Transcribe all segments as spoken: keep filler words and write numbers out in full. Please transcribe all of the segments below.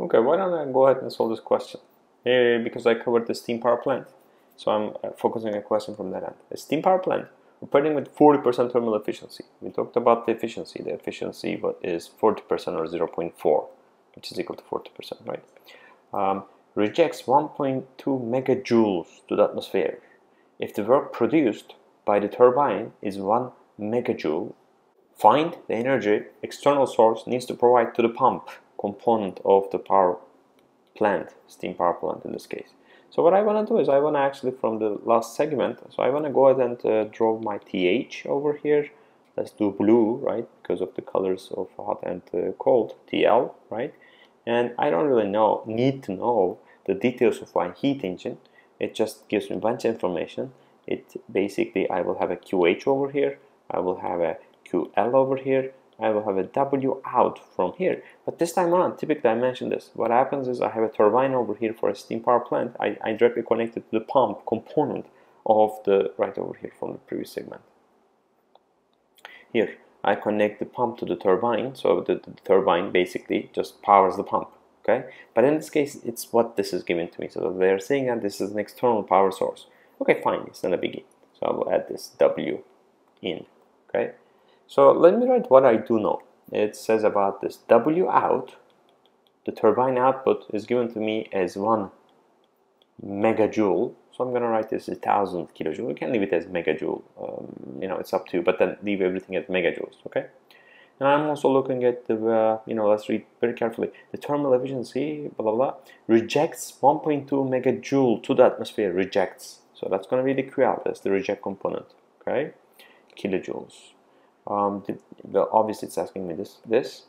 Okay, why don't I go ahead and solve this question? Uh, because I covered the steam power plant. So I'm uh, focusing a question from that end. A steam power plant operating with forty percent thermal efficiency. We talked about the efficiency. The efficiency is forty percent or zero point four, which is equal to forty percent, right? Um, rejects one point two megajoules to the atmosphere. If the work produced by the turbine is one megajoule, find the energy external source needs to provide to the pump component of the power plant, steam power plant in this case. So what I want to do is I want to actually from the last segment, so I want to go ahead and uh, draw my T H over here. Let's do blue, right, because of the colors of hot and uh, cold, T L, right? And I don't really know, need to know the details of my heat engine. It just gives me a bunch of information. It basically, I will have a Q H over here, I will have a Q L over here, I will have a W out from here. But this time around, typically I mentioned this. What happens is I have a turbine over here for a steam power plant. I, I directly connected to the pump component of the right over here from the previous segment. Here, I connect the pump to the turbine. So the, the turbine basically just powers the pump. Okay, but in this case, it's what this is given to me. So they're saying that this is an external power source. Okay, fine, it's not a biggie. So I will add this W in. Okay. So let me write what I do know. It says about this W out, the turbine output is given to me as one megajoule. So I'm going to write this as one thousand kilojoule. You can leave it as megajoule. Um, you know, it's up to you, but then leave everything as megajoules, okay? And I'm also looking at the, uh, you know, let's read very carefully. The thermal efficiency, blah, blah, blah, rejects one point two megajoule to the atmosphere, rejects. So that's going to be the Q L, that's the reject component, okay? Kilojoules. Um, did, well, obviously it's asking me this, this,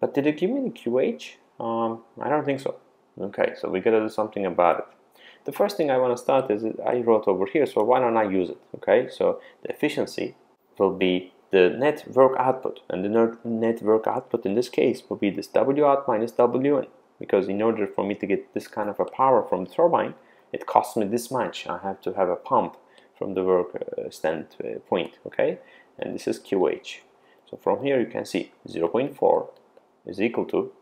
but did it give me the Q H? Um, I don't think so. Okay, so we gotta do something about it. The first thing I want to start is I wrote over here, so why don't I use it? Okay, so the efficiency will be the net work output, and the net work output in this case will be this W out minus W in, because in order for me to get this kind of a power from the turbine, it costs me this much. I have to have a pump from the work uh, standpoint, uh, okay? And this is Q H. So from here you can see zero point four is equal to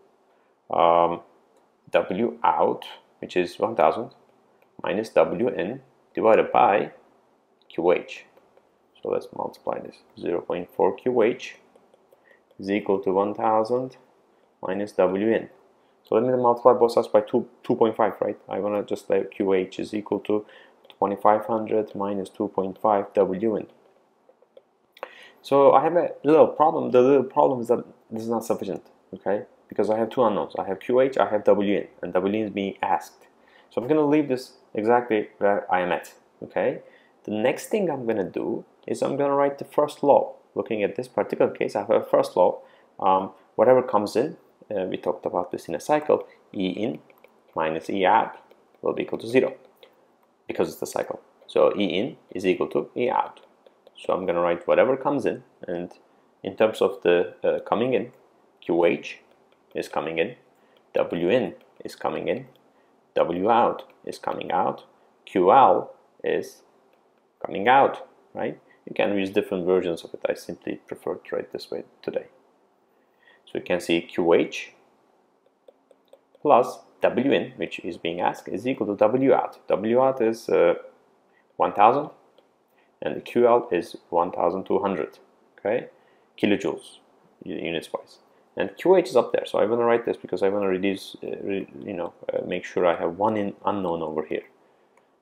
um, W out, which is one thousand, minus W in divided by Q H. So let's multiply this. zero point four Q H is equal to one thousand minus W in. So let me multiply both sides by two point five, right? I want to just say Q H is equal to twenty-five hundred minus two point five W in. So I have a little problem. The little problem is that this is not sufficient, okay? Because I have two unknowns. I have Q H, I have W N, and W N is being asked. So I'm going to leave this exactly where I am at, okay? The next thing I'm going to do is I'm going to write the first law. Looking at this particular case, I have a first law. Um, whatever comes in, uh, we talked about this in a cycle, E in minus E out will be equal to zero because it's the cycle. So E in is equal to E out. So I'm going to write whatever comes in, and in terms of the uh, coming in, Q H is coming in, W N is coming in, W out is coming out, Q L is coming out, right? You can use different versions of it. I simply prefer to write this way today. So you can see Q H plus W N, which is being asked, is equal to W out. W out is uh, one thousand. And the Q L is one thousand two hundred, okay, kilojoules, units wise. And Q H is up there, so I want to write this because I want to reduce, uh, re, you know, uh, make sure I have one in unknown over here.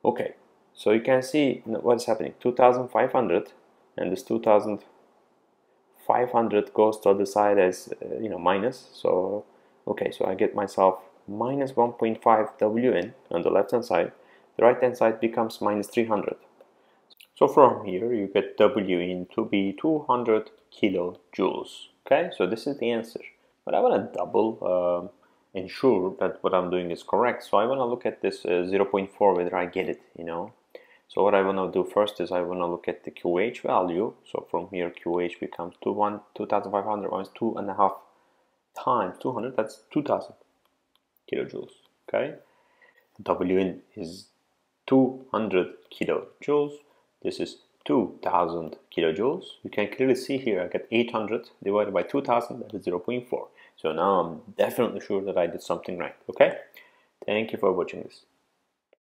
Okay, so you can see what's happening. two thousand five hundred, and this two thousand five hundred goes to the other side as, uh, you know, minus. So, okay, so I get myself minus one point five W N on the left hand side. The right hand side becomes minus three hundred. So from here you get W in to be two hundred kilojoules. Okay, so this is the answer. But I want to double um, ensure that what I'm doing is correct. So I want to look at this uh, zero point four, whether I get it, you know. So what I want to do first is I want to look at the Q H value. So from here Q H becomes two thousand five hundred minus two and a half times two hundred. That's two thousand kilojoules. Okay, W in is two hundred kilojoules. This is two thousand kilojoules. You can clearly see here I get eight hundred divided by two thousand, that is zero point four. So now I'm definitely sure that I did something right, okay? Thank you for watching this.